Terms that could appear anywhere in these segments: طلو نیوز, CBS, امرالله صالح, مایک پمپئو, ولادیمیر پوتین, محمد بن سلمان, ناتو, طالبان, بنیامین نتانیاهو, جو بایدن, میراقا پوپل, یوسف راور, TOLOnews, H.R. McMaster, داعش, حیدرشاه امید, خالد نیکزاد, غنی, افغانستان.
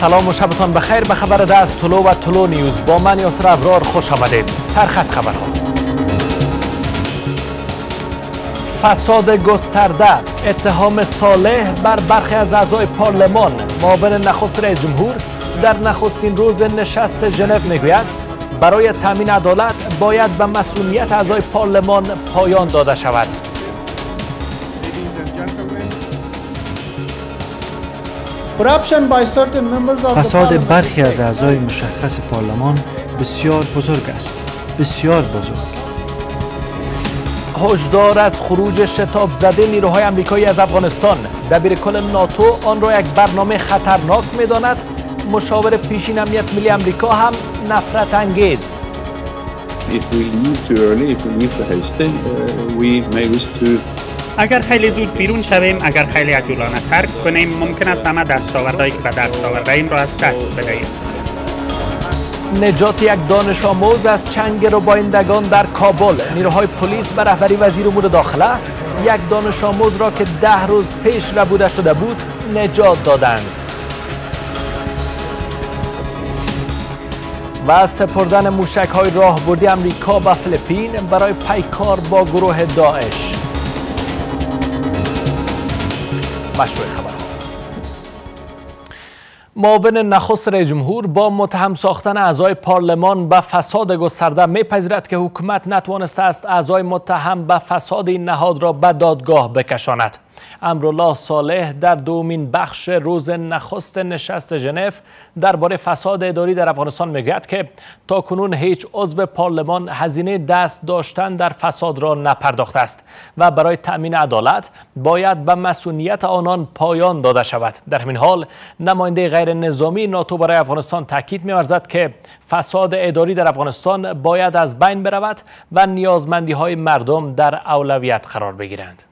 سلام و شبتان بخیر. به خبر ده از طلو و طلو نیوز با من یوسف راور خوش آمدید. سرخط خبرها: فساد گسترده، اتهام صالح بر برخی از اعضای پارلمان. معاون نخست رئیس جمهور در نخستین روز نشست ژنو میگوید برای تامین عدالت باید به مسئولیت اعضای پارلمان پایان داده شود. فساد برخی از اعضای مشخص پارلمان بسیار بزرگ است. بسیار بزرگ. هشدار از خروج شتاب زده نیروهای آمریکایی از افغانستان. دبیرکل ناتو آن را یک برنامه خطرناک می‌داند. مشاور پیشین امنیت ملی آمریکا هم نفرت انگیز. اگر خیلی زود بیرون شویم، اگر خیلی عجولانه ترک کنیم، ممکن است همه دستاوردهایی که به دست آورده‌ایم را از دست بدهیم. نجات یک دانش آموز از چنگ ربایندگان در کابل. نیروهای پلیس به رهبری وزیر امور داخله یک دانش آموز را که 10 روز پیش ربوده شده بود نجات دادند. و سپردن موشک‌های راهبردی آمریکا به فیلیپین برای پیکار با گروه داعش. مشروع خبرها: معاون نخست رئیس جمهور با متهم ساختن اعضای پارلمان به فساد گسترده میپذیرد که حکومت نتوانسته است اعضای متهم به فساد این نهاد را به دادگاه بکشاند. امرالله صالح در دومین بخش روز نخست نشست ژنو درباره فساد اداری در افغانستان میگوید که تاکنون هیچ عضو پارلمان هزینه دست داشتن در فساد را نپرداخته است و برای تأمین عدالت باید به مسئولیت آنان پایان داده شود. در همین حال نماینده غیر نظامی ناتو برای افغانستان تاکید می‌ورزد که فساد اداری در افغانستان باید از بین برود و نیازمندی‌های مردم در اولویت قرار بگیرند.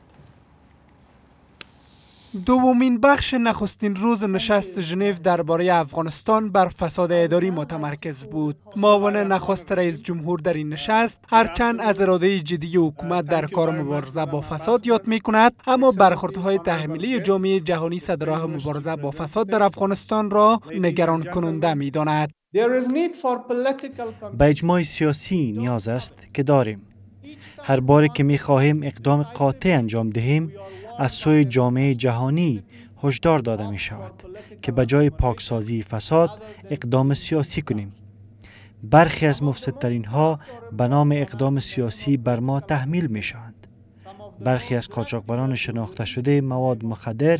دومین بخش نخستین روز نشست ژنو درباره افغانستان بر فساد اداری متمرکز بود. معاون نخست رئیس جمهور در این نشست هرچند از اراده جدی حکومت در کار مبارزه با فساد یاد می کند، اما برخوردهای تحمیلی جامعه جهانی صد راه مبارزه با فساد در افغانستان را نگران کننده می داند. به اجماع سیاسی نیاز است که داریم. هر باری که می خواهیم اقدام قاطع انجام دهیم، از سوی جامعه جهانی هشدار داده می شود که به جای پاکسازی فساد اقدام سیاسی کنیم. برخی از مفسدترین ها به نام اقدام سیاسی بر ما تحمیل می شوند. برخی از قاچاقبران شناخته شده مواد مخدر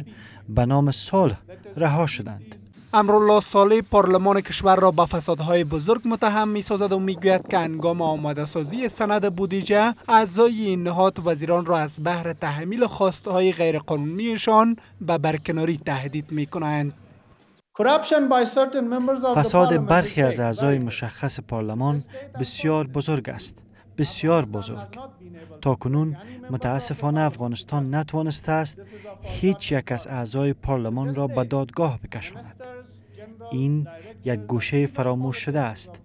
به نام صلح رها شدند. امرالله صالح پارلمان کشور را به فسادهای بزرگ متهم می‌سازد و می‌گوید که هنگام آماده‌سازی سند بودجه اعضای این نهاد وزیران را از بهر تحمیل خواسته‌های غیرقانونیشان به برکناری تهدید می‌کنند. فساد برخی از اعضای مشخص پارلمان بسیار بزرگ است. بسیار بزرگ. تاکنون متاسفانه افغانستان نتوانسته است هیچ یک از اعضای پارلمان را به دادگاه بکشاند. این یک گوشه فراموش شده است.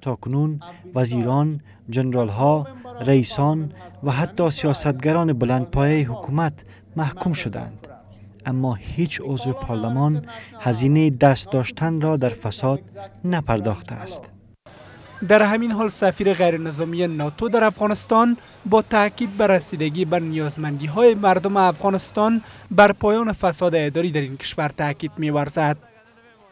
تاکنون وزیران، جنرال‌ها، رئیسان و حتی سیاستگران بلندپایه حکومت محکوم شدند، اما هیچ عضو پارلمان هزینه دست داشتن را در فساد نپرداخته است. در همین حال سفیر غیرنظامی ناتو در افغانستان با تاکید بر رسیدگی بر نیازمندی‌های مردم افغانستان بر پایان فساد اداری در این کشور تاکید می‌ورزد.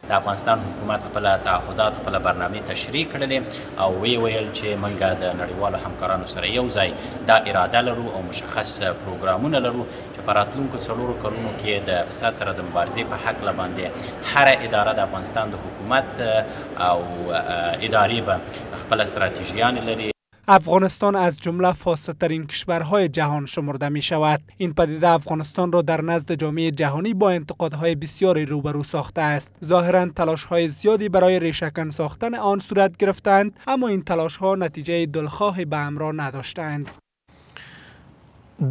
د افغانستان حکومت خپل تعهدات خپل برنامه تشریح کړلې او ویل چې منګه د نړیوالو همکارانو سره یو ځای دا اراده لرو او مشخص پروګرامونه لرو چې په راتلونکو 4 کلونو کې د فساد سره د مبارزې په حق باندې هر اداره د افغانستان د حکومت او ادارې به خپل استراتژیان لري. افغانستان از جمله فاسدترین کشورهای جهان شمرده می شود. این پدیده افغانستان را در نزد جامعه جهانی با انتقادهای بسیاری روبرو ساخته است. ظاهراً تلاش‌های زیادی برای ریشه‌کن ساختن آن صورت گرفتند، اما این تلاش‌ها نتیجه دلخواهی به همراه نداشتند.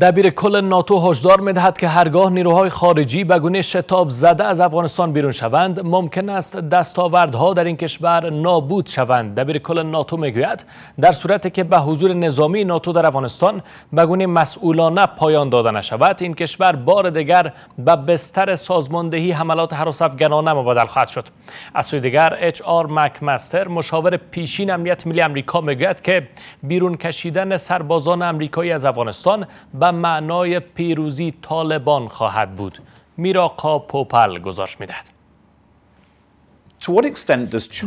دبیر کل ناتو هشدار می‌دهد که هرگاه نیروهای خارجی به گونه شتاب زده از افغانستان بیرون شوند، ممکن است دستاوردها در این کشور نابود شوند. دبیر کل ناتو میگوید در صورتی که به حضور نظامی ناتو در افغانستان به گونه مسئولانه پایان داده نشود، این کشور بار دیگر به بستر سازماندهی حملات هراس افغانانه مبدل خواهد شد. از سوی دیگر H.R. McMaster مشاور پیشین امنیت ملی آمریکا میگوید که بیرون کشیدن سربازان آمریکایی از افغانستان به معنای پیروزی طالبان خواهد بود. میراقا پوپل گزارش می‌دهد.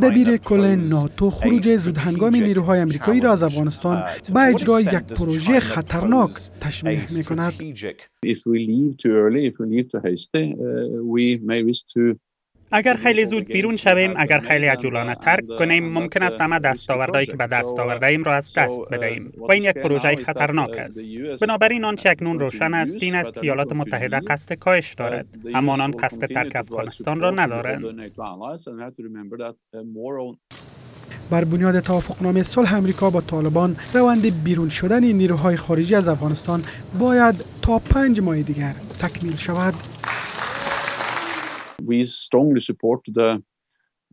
دبیر کل ناتو خروج زودهنگام نیروهای آمریکایی را از افغانستان با اجرای یک پروژه خطرناک تشبیه می‌کند. اگر خیلی زود بیرون شویم، اگر خیلی عجولانه ترک کنیم، ممکن است همه دستاوردهایی که به دست آورده‌ایم را از دست بدهیم و این یک پروژه خطرناک است. بنابراین آنچه اکنون روشن است این است که ایالات متحده قصد کاهش دارد، اما آنان قصد ترک افغانستان را ندارند. بر بنیاد توافقنامه صلح آمریکا با طالبان، روند بیرون شدن نیروهای خارجی از افغانستان باید تا 5 ماه دیگر تکمیل شود.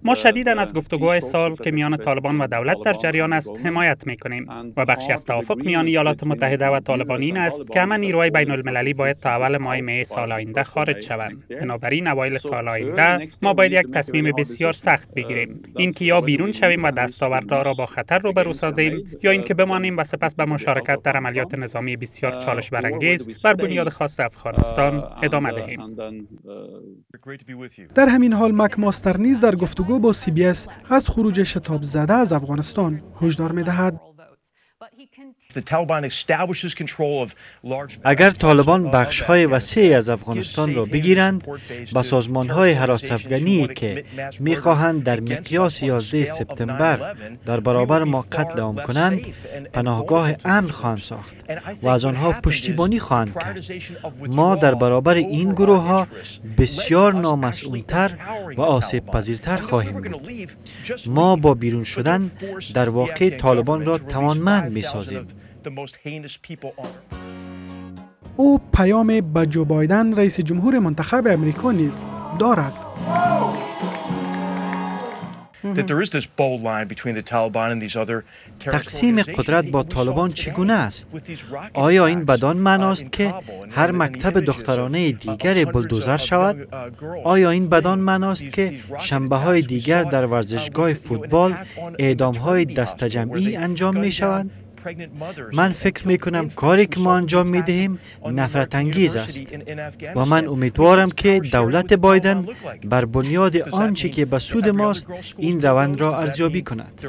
ما شدیداً از گفتگوهای سال که میان طالبان و دولت در جریان است حمایت می‌کنیم و بخشی از توافق میان ایالات متحده و طالبان این است که همه نیروهای بین المللی باید تا اول ماه می سال آینده خارج شوند. بنابراین اوایل سال آینده ما باید یک تصمیم بسیار سخت بگیریم، اینکه یا بیرون شویم و دستاوردها را با خطر روبرو سازیم یا اینکه بمانیم و سپس به مشارکت در عملیات نظامی بسیار چالش برانگیز بر بنیاد خاص افغانستان ادامه دهیم. در همین حال مکماستر نیز در گفتگو با CBS از خروج شتاب زده از افغانستان هشدار می‌دهد. اگر طالبان بخش‌های وسیعی از افغانستان را بگیرند، با سازمان‌های حراس افغانی که می‌خواهند در مقیاس 11 سپتامبر در برابر ما قتل عام کنند، پناهگاه امن خواهند ساخت و از آنها پشتیبانی خواهند کرد. ما در برابر این گروه‌ها بسیار نامسئول‌تر و آسیب‌پذیرتر خواهیم بود. ما با بیرون شدن در واقع طالبان را توانمند می‌سازیم. او پیام به جو بایدن رئیس جمهور منتخب آمریکا نیز دارد. تقسیم قدرت با طالبان چگونه است؟ آیا این بدان معناست که هر مکتب دخترانه دیگر بلدوزر شود؟ آیا این بدان معناست که شنبه‌های دیگر در ورزشگاه فوتبال اعدام‌های دسته جمعی انجام می‌شوند؟ من فکر میکنم کاری که ما انجام میدهیم نفرت انگیز است و من امیدوارم که دولت بایدن بر بنیاد آنچه که به سود ماست این روند را ارزیابی کند.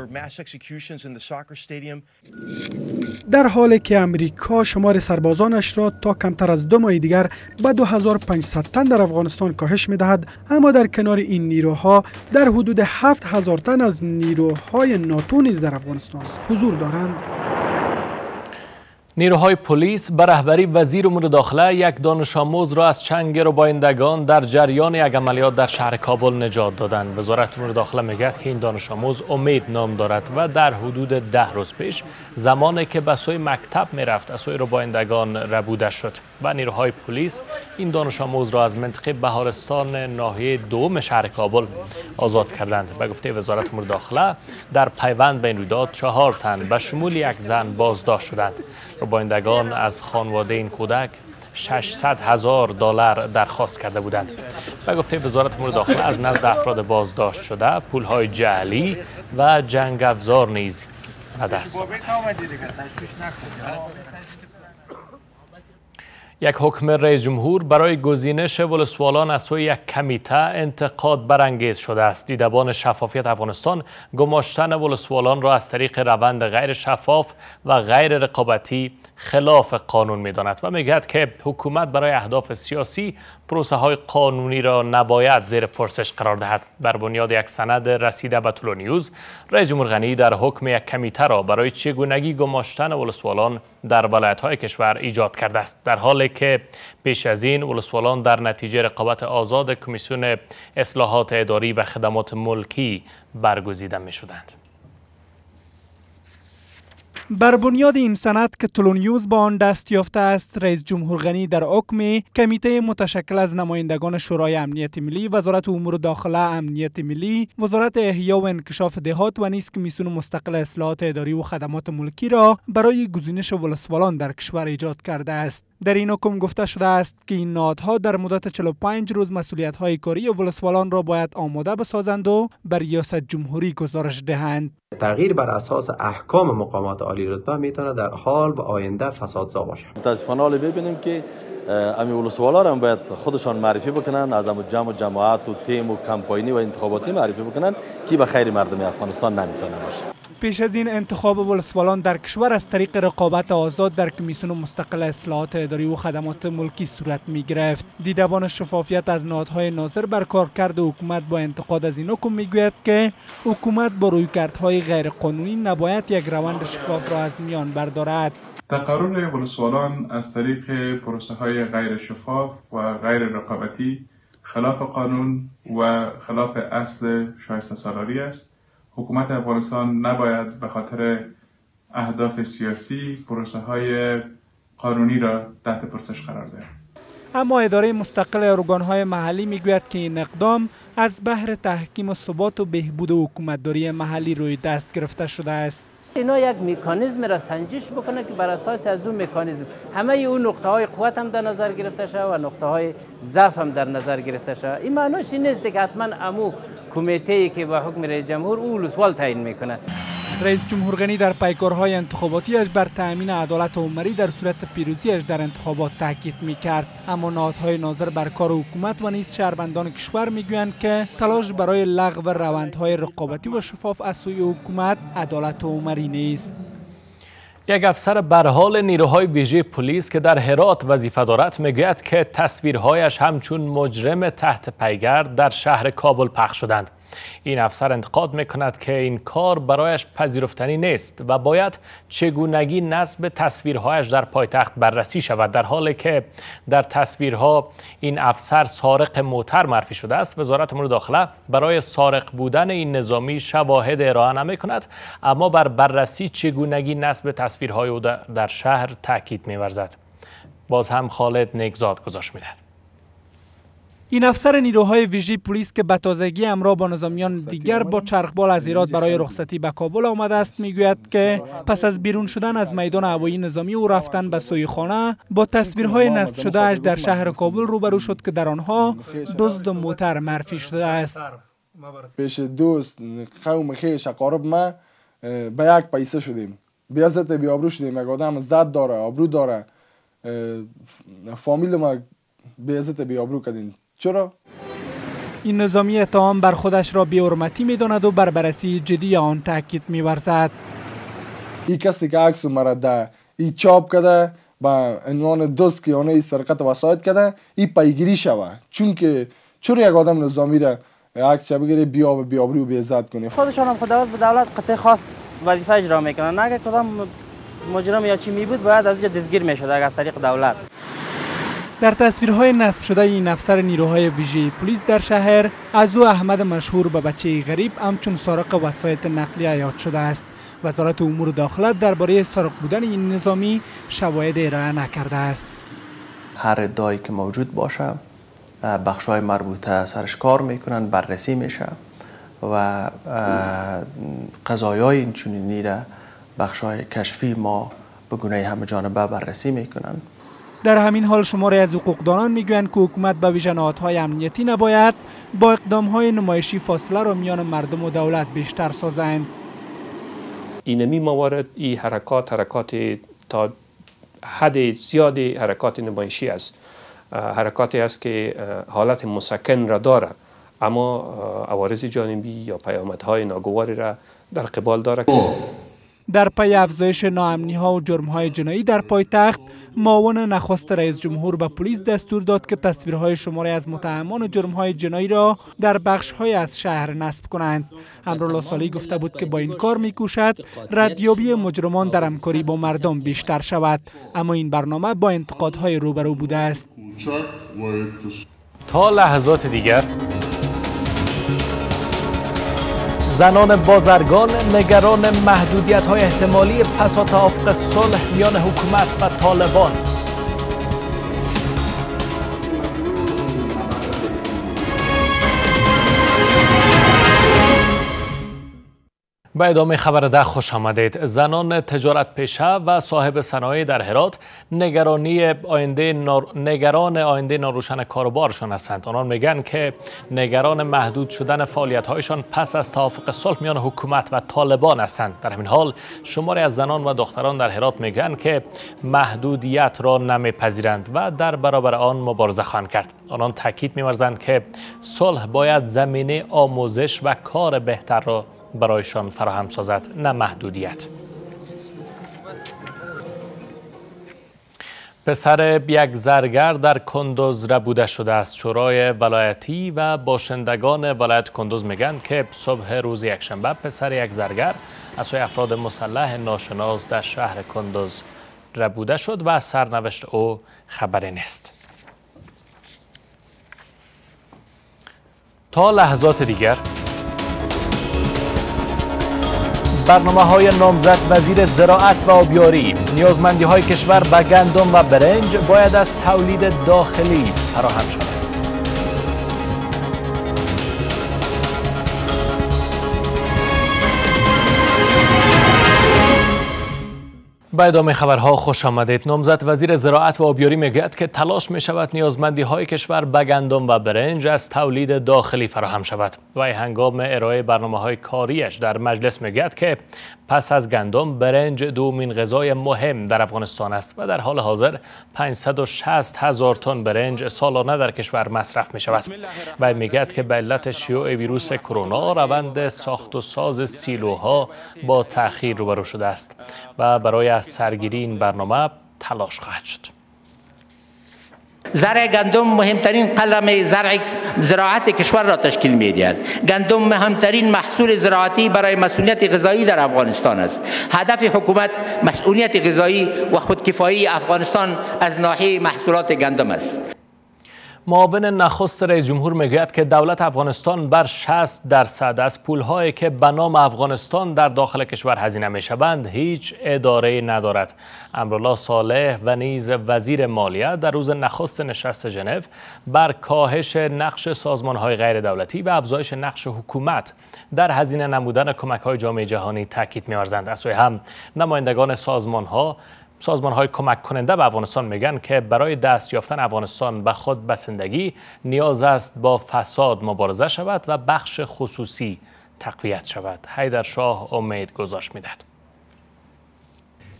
در حالی که امریکا شمار سربازانش را تا کمتر از 2 ماه دیگر به 2500 تن در افغانستان کاهش میدهد، اما در کنار این نیروها در حدود 7000 تن از نیروهای ناتو نیز در افغانستان حضور دارند. نیروهای پلیس به رهبری وزیر امور داخله یک دانش آموز را از چنگ ربایندگان در جریان یک عملیات در شهر کابل نجات دادند. وزارت امور داخله میگوید که این دانش آموز امید نام دارد و در حدود 10 روز پیش زمانی که به سوی مکتب میرفت از سوی ربایندگان ربوده شد و نیروهای پلیس این دانش آموز را از منطقه بهارستان ناحیه دوم شهر کابل آزاد کردند. به گفته وزارت امور داخله در پیوند به این رویداد 4 تن به شمول یک زن بازداشت شدند. ربایندگان از خانواده این کودک $600,000 درخواست کرده بودند. به گفته وزارت امور داخله از نزد افراد بازداشت شده پولهای جعلی و جنگ افزار نیز به دست آمده است. یک حکم رئیس جمهور برای گزینش ولسوالان از سوی یک کمیته انتقاد برانگیز شده است. دیدبان شفافیت افغانستان گماشتن ولسوالان را از طریق روند غیر شفاف و غیر رقابتی خلاف قانون می‌داند و می‌گوید که حکومت برای اهداف سیاسی پروسه‌های قانونی را نباید زیر پرسش قرار دهد. بر بنیاد یک سند رسیده به TOLOnews، رئیس جمهور غنی در حکم یک کمیته را برای چگونگی گماشتن ولسوالان در ولایت‌های کشور ایجاد کرده است، در حالی که پیش از این ولسوالان در نتیجه رقابت آزاد کمیسیون اصلاحات اداری و خدمات ملکی برگزیده می‌شدند. بر بنیاد این سند که تولونیوز با آن دست یافته است، رئیس جمهور غنی در حکم کمیته متشکل از نمایندگان شورای امنیت ملی، وزارت امور داخله، امنیت ملی، وزارت احیا و انکشاف دهات و نیز کمیسیون مستقل اصلاحات اداری و خدمات ملکی را برای گزینش ولسوالان در کشور ایجاد کرده است. در این حکم گفته شده است که این نهادها در مدت 45 روز مسئولیت‌های کاری ولسوالان را باید آماده بسازند و بر ریاست جمهوری گزارش دهند. تغییر بر اساس احکام مقامات عالی رتبه میتونه در حال و آینده فسادزا باشه. متاسفانه حال ببینیم که امی ولسوالا هم باید خودشان معرفی بکنن، از جمع و جماعت و تیم و کمپاینی و انتخاباتی معرفی بکنن که به خیر مردم افغانستان نمیتونه باشه. پیش از این انتخاب ولسوالان در کشور از طریق رقابت آزاد در کمیسیون مستقل اصلاحات اداری و خدمات ملکی صورت می گرفت. دیدبان شفافیت از نهادهای ناظر بر کارکرد حکومت با انتقاد از این حکم میگوید که حکومت با رویکردهای غیرقانونی نباید یک روند شفاف را از میان بردارد. تقرر ولسوالان از طریق پروسه های غیر شفاف و غیر رقابتی خلاف قانون و خلاف اصل شایسته سالاری است. حکومت افغانستان نباید به خاطر اهداف سیاسی پروسه های قانونی را تحت پرسش قرار دهد. اما اداره مستقل ارگانهای محلی میگوید که این اقدام از بهر تحکیم ثبات و بهبود حکومتداری محلی روی دست گرفته شده است. اینا یک مکانیزم را سنجش بکنه که بر اساس از اون مکانیزم همه اون نقطه های قوت هم در نظر گرفته شده و نقطه های ضعف هم در نظر گرفته شده. این معنیش این نیست که حتما امو کمیته‌ای که با حکم رئیس جمهور او ولسوال تعیین میکنه. رئیس جمهور غنی در پیکارهای انتخاباتیش بر تأمین عدالت عمری در صورت پیروزیش در انتخابات تاکید میکرد، اما نهادهای ناظر بر کار حکومت و نیز شهروندان کشور میگویند که تلاش برای لغو روندهای رقابتی و شفاف از سوی حکومت عدالت عمری نیست. یک افسر برحال نیروهای ویژه پلیس که در هرات وظیفه دارد میگوید که تصویرهایش همچون مجرم تحت پیگرد در شهر کابل پخش شدند. این افسر انتقاد میکند که این کار برایش پذیرفتنی نیست و باید چگونگی نصب تصویرهایش در پایتخت بررسی شود، در حالی که در تصویرها این افسر سارق موتر معرفی شده است. وزارت امور داخله برای سارق بودن این نظامی شواهد ارائه نمیکند، اما بر بررسی چگونگی نصب تصویرهای او در شهر تاکید می‌ورزد. باز هم خالد نیکزاد گزارش می‌دهد. این افسر نیروهای ویژه پلیس که به تازگی همراه با نظامیان دیگر با چرخبال از هرات برای رخصتی به کابل آمده است میگوید که پس از بیرون شدن از میدان هوایی نظامی و رفتن به سوی خانه با تصویرهای نصب شده اش در شهر کابل روبرو شد که در آنها دزد موتر معرفی شده است. پیش دوست قوم خیش اقارب ما به یک پیسه شدیم، بی عزت بی آبرو شدیم. یک آدم زد داره، آبرو داره، فامیل ما بی عزت بی آبرو کردین. چرا؟ این نظامی اتهام بر خودش را بی‌حرمتی می‌داند و بر بررسی جدی آن تاکید می‌ورزد. این کسی که عکس مرا ده ای چاپ کرده با عنوان دزد که آن سرقت وسایل کرده، این پیگیری شود. چون که چرا یک آدم نظامی را عکس چه بگیره بی‌آب بی‌آبرو بی‌عزت کنه؟ خودشان هم خود به دولت قطعه خاص وظیفه اجرا میکنند. اگه کدام مجرم یا چی می‌بود باید از اینجا دستگیر می‌شد از طریق دولت. در تصویرهای نصب شده این افسر نیروهای ویژه پلیس در شهر از او احمد مشهور به بچه غریب همچون سارق وسایط نقلیه یاد شده است. وزارت امور داخله درباره سارق بودن این نظامی شواهد ارائه نکرده است. هر ادعایی که موجود باشه بخش‌های مربوطه سرش کار میکنن، بررسی میشه و قضایای این چنینی را بخش‌های کشفی ما به گونه همه جانبه بررسی میکنن. در همین حال شماری از حقوقدانان میگویند که حکومت به ویژه نهادهای امنیتی نباید با اقدامهای نمایشی فاصله را میان مردم و دولت بیشتر سازند. اینمی موارد این حرکات تا حد زیادی حرکات نمایشی است، حرکاتی است که حالت مسکن را دارد اما عوارض جانبی یا پیامدهای ناگواری را در قبال دارد. در پی افزایش ناامنی‌ها و جرم‌های جنایی در پایتخت، معاون نخست رئیس جمهور به پلیس دستور داد که تصویرهای شماری از متهمان و جرم‌های جنایی را در بخش‌های از شهر نصب کنند. امرالله صالح گفته بود که با این کار می‌کوشد ردیابی مجرمان در همکاری با مردم بیشتر شود، اما این برنامه با انتقادهای روبرو بوده است. تا لحظات دیگر زنان بازرگان نگران محدودیت‌های احتمالی پسا توافق صلح میان حکومت و طالبان. با ادامه خبر ده خوش آمدید. زنان تجارت پیشه و صاحب صنایع در هرات نگران آینده ناروشن کاروبارشان هستند. آنان میگن که نگران محدود شدن فعالیت‌هایشان پس از توافق صلح میان حکومت و طالبان هستند. در همین حال شماری از زنان و دختران در هرات میگن که محدودیت را نمیپذیرند و در برابر آن مبارزه خواهند کرد. آنان تاکید می‌ورزند که صلح باید زمینه آموزش و کار بهتر را برایشان فراهم سازد، نه محدودیت. پسر یک زرگر در کندز ربوده شده است. شورای ولایتی و باشندگان ولایت کندز میگن که صبح روز یکشنبه پسر یک زرگر از سوی افراد مسلح ناشناس در شهر کندز ربوده شد و سرنوشت او خبری نیست. تا لحظات دیگر برنامه‌های نامزد وزیر زراعت و آبیاری، نیازمندی‌های کشور به گندم و برنج باید از تولید داخلی فراهم شود. با ادامه خبرها خوش آمدید. نامزد وزیر زراعت و آبیاری میگوید که تلاش می شود نیازمندی های کشور به گندم و برنج از تولید داخلی فراهم شود و هنگام ارائه برنامه های کاریش در مجلس میگوید که پس از گندم برنج دومین غذای مهم در افغانستان است و در حال حاضر 560,000 تن برنج سالانه در کشور مصرف می شود و میگوید که به علت شیوع ویروس کرونا روند ساخت و ساز سیلوها با تأخیر روبرو شده است و برای از سرگیری این برنامه تلاش خواهد شد. زرع گندم مهمترین قلم زراعت کشور را تشکیل می‌دهد. گندم مهمترین محصول زراعتی برای مسئولیت غذایی در افغانستان است. هدف حکومت مسئولیت غذایی و خودکفایی افغانستان از ناحیه محصولات گندم است. معاون نخست رئیس جمهور میگوید که دولت افغانستان بر 60% از پولهایی که به نام افغانستان در داخل کشور هزینه میشوند هیچ اداره ندارد. امرالله صالح و نیز وزیر مالیه در روز نخست نشست ژنو بر کاهش نقش سازمان‌های غیر دولتی و افزایش نقش حکومت در هزینه نمودن کمک‌های جامعه جهانی تاکید می‌ورزند. از سوی هم نمایندگان سازمان‌های کمک کننده به افغانستان میگن که برای دست یافتن افغانستان به خود بسندگی نیاز است با فساد مبارزه شود و بخش خصوصی تقویت شود. حیدرشاه امید گزارش میدهد.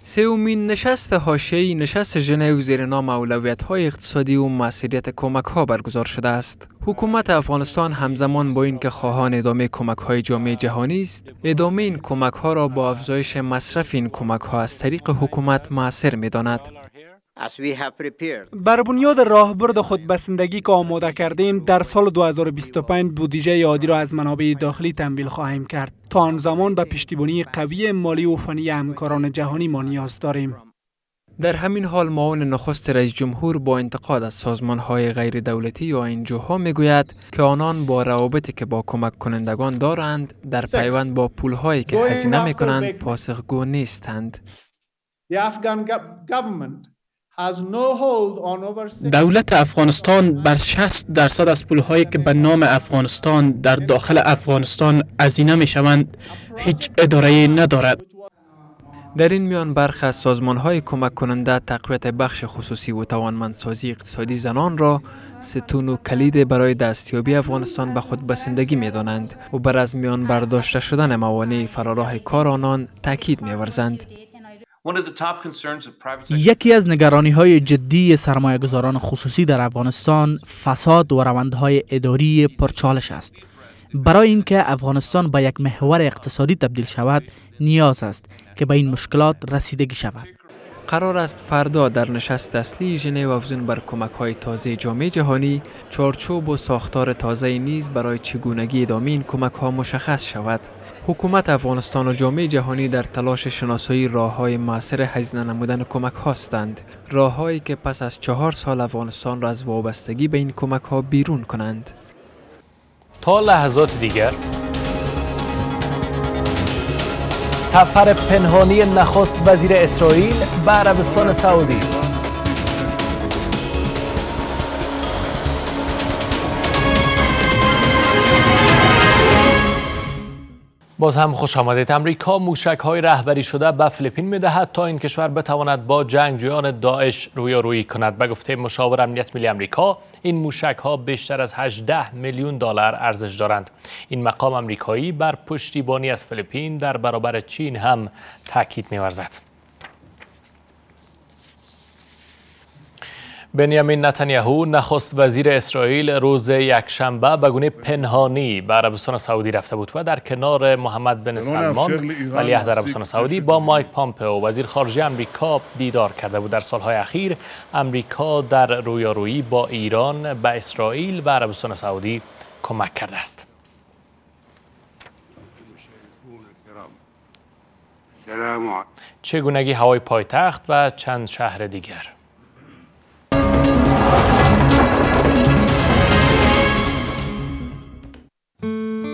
سومین نشست حاشیه‌ای نشست ژنو زیر نام اولویت‌های اقتصادی و مسئولیت کمک‌ها برگزار شده است. حکومت افغانستان همزمان با اینکه خواهان ادامه کمک‌های جامعه جهانی است، ادامه این کمک‌ها را با افزایش مصرف این کمک‌ها از طریق حکومت مؤثر می‌داند. بر بنیاد راهبرد خودبسندگی که آماده کردیم، در سال 2025 بودجه عادی را از منابع داخلی تمویل خواهیم کرد. تا آن زمان به پشتیبانی قوی مالی و فنی همکاران جهانی ما نیاز داریم. در همین حال معاون نخست رئیس جمهور با انتقاد از سازمان‌های غیر دولتی یا انجوها میگوید که آنان با روابطی که با کمک کنندگان دارند در پیوند با پول‌هایی که هزینه می‌کنند پاسخگو نیستند. دولت افغانستان بر 60% از پولهایی که به نام افغانستان در داخل افغانستان هزینه میشوند هیچ اداره ندارد. در این میان برخی از سازمان‌های کمک کننده تقویت بخش خصوصی و توانمندسازی اقتصادی زنان را ستون و کلید برای دستیابی افغانستان به خودبسندگی می‌دانند و بر از میان برداشته شدن موانع فراراه کار آنان تاکید می‌ورزند. یکی از نگرانی‌های جدی سرمایه‌گذاران خصوصی در افغانستان فساد و روندهای اداری پرچالش است. برای اینکه افغانستان به یک محور اقتصادی تبدیل شود، نیاز است که به این مشکلات رسیدگی شود. قرار است فردا در نشست اصلی ژنو افزون بر کمک‌های تازه جامعه جهانی، چارچوب و ساختار تازه نیز برای چگونگی ادامه این کمک‌ها مشخص شود. حکومت افغانستان و جامعه جهانی در تلاش شناسایی راه‌های مؤثر هزینه نمودن کمک‌ها هستند، راه‌هایی که پس از 4 سال افغانستان را از وابستگی به این کمک‌ها بیرون کنند. تا لحظات دیگر سفر پنهانی نخست وزیر اسرائیل به عربستان سعودی. باز هم خوش آمدید. امریکا موشک‌های رهبری شده به فیلیپین می‌دهد تا این کشور بتواند با جنگجویان داعش رویارویی کند. به گفته مشاور امنیت ملی امریکا این موشک‌ها بیشتر از 18 میلیون دلار ارزش دارند. این مقام امریکایی بر پشتیبانی از فیلیپین در برابر چین هم تاکید می‌ورزد. بنیامین نتانیاهو نخست وزیر اسرائیل روز یکشنبه به گونه پنهانی به عربستان سعودی رفته بود و در کنار محمد بن سلمان ولیعهد عربستان سعودی با مایک پمپئو وزیر خارجه امریکا دیدار کرده بود. در سالهای اخیر امریکا در رویارویی با ایران به اسرائیل و عربستان سعودی کمک کرده است. چگونگی هوای پایتخت و چند شهر دیگر.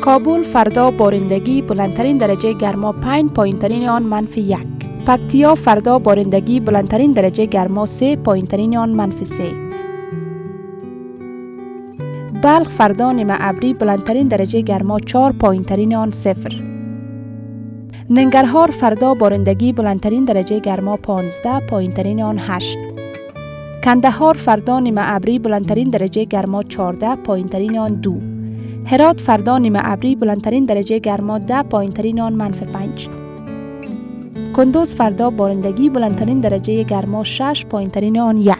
کابل فردا بارندگی بلندترین درجه گرما 5 پایینترین آن -1. پکتیا فردا بارندگی بلندترین درجه گرما 3 پایینترین آن -3. بلخ فردا نیمه ابری بلندترین درجه گرما 4 پایینترین آن -0. ننگرهار فردا بارندگی بلندترین درجه گرما 15 پایینترین آن -8. کندهار فردا نیمه ابری بلندترین درجه گرما 14 پایینترین آن -2. هرات فردا نیمه ابری بلندترین درجه گرما 10 پایینترین آن -5. کندوز فردا بارندگی بلندترین درجه گرما 6 پایینترین آن -1.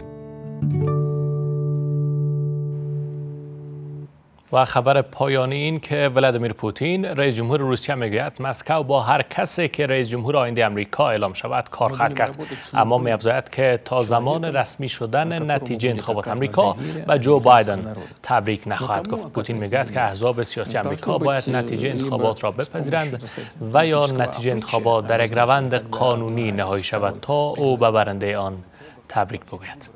و خبر پایانی این که ولادیمیر پوتین رئیس جمهور روسیه میگوید مسکو با هر کسی که رئیس جمهور آینده آمریکا اعلام شود کار خواهد کرد، اما می‌افزاید که تا زمان رسمی شدن نتیجه انتخابات آمریکا و جو بایدن تبریک نخواهد گفت. پوتین میگوید که احزاب سیاسی آمریکا باید نتیجه انتخابات را بپذیرند و یا نتیجه انتخابات در یک روند قانونی نهایی شود تا او به برنده آن تبریک بگوید.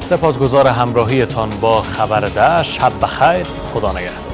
سپاسگزار همراهیتان با خبر ده. شب بخیر. خدا نگهدار.